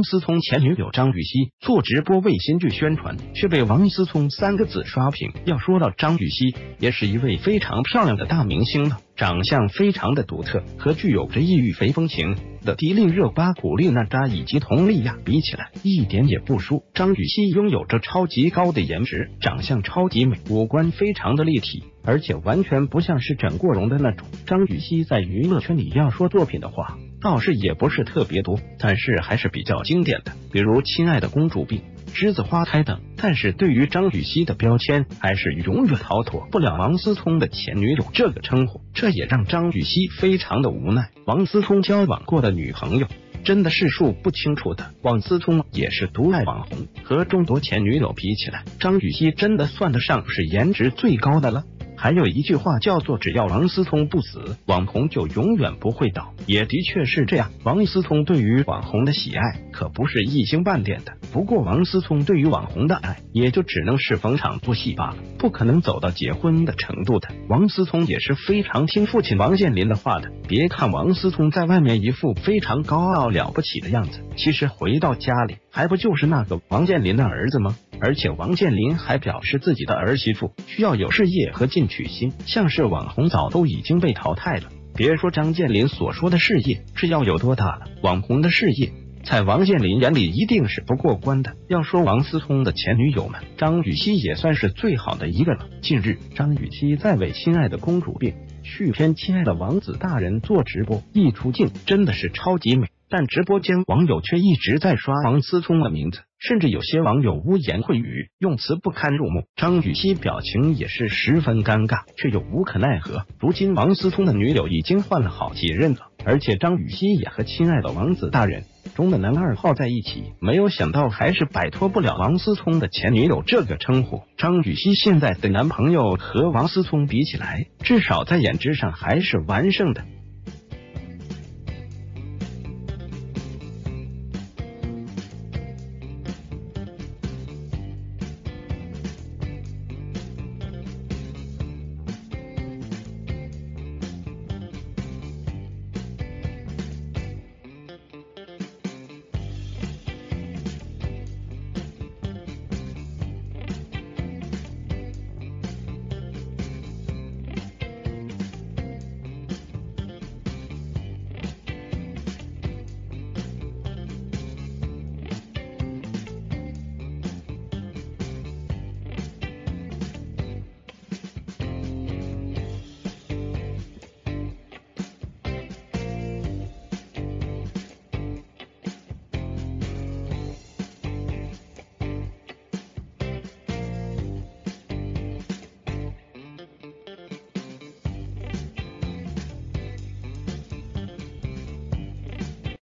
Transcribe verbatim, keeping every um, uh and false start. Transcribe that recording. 王思聪前女友张雨绮做直播为新剧宣传，却被王思聪三个字刷屏。要说到张雨绮，也是一位非常漂亮的大明星了，长相非常的独特，和具有着异域非风情的迪丽热巴、古力娜扎以及佟丽娅比起来，一点也不输。张雨绮拥有着超级高的颜值，长相超级美，五官非常的立体。 而且完全不像是整过容的那种。张雨绮在娱乐圈里要说作品的话，倒是也不是特别多，但是还是比较经典的，比如《亲爱的公主病》《栀子花开》等。但是对于张雨绮的标签，还是永远逃脱不了王思聪的前女友这个称呼，这也让张雨绮非常的无奈。王思聪交往过的女朋友 真的是数不清楚的。王思聪也是独爱网红，和众多前女友比起来，张雨绮真的算得上是颜值最高的了。还有一句话叫做“只要王思聪不死，网红就永远不会倒”，也的确是这样。王思聪对于网红的喜爱可不是一星半点的，不过王思聪对于网红的爱也就只能是逢场作戏罢了，不可能走到结婚的程度的。王思聪也是非常听父亲王健林的话的。别看王思聪在外面一副非常高傲 了不起的样子，其实回到家里还不就是那个王健林的儿子吗？而且王健林还表示自己的儿媳妇需要有事业和进取心，像是网红早都已经被淘汰了。别说张健林所说的事业是要有多大了，网红的事业 在王健林眼里一定是不过关的。要说王思聪的前女友们，张雨绮也算是最好的一个了。近日，张雨绮在为《亲爱的公主病》续篇《亲爱的王子大人》做直播，一出镜真的是超级美，但直播间网友却一直在刷王思聪的名字，甚至有些网友污言秽语，用词不堪入目。张雨绮表情也是十分尴尬，却又无可奈何。如今王思聪的女友已经换了好几任了，而且张雨绮也和《亲爱的王子大人》 中的男二号在一起，没有想到还是摆脱不了王思聪的前女友这个称呼。张雨绮现在的男朋友和王思聪比起来，至少在颜值上还是完胜的。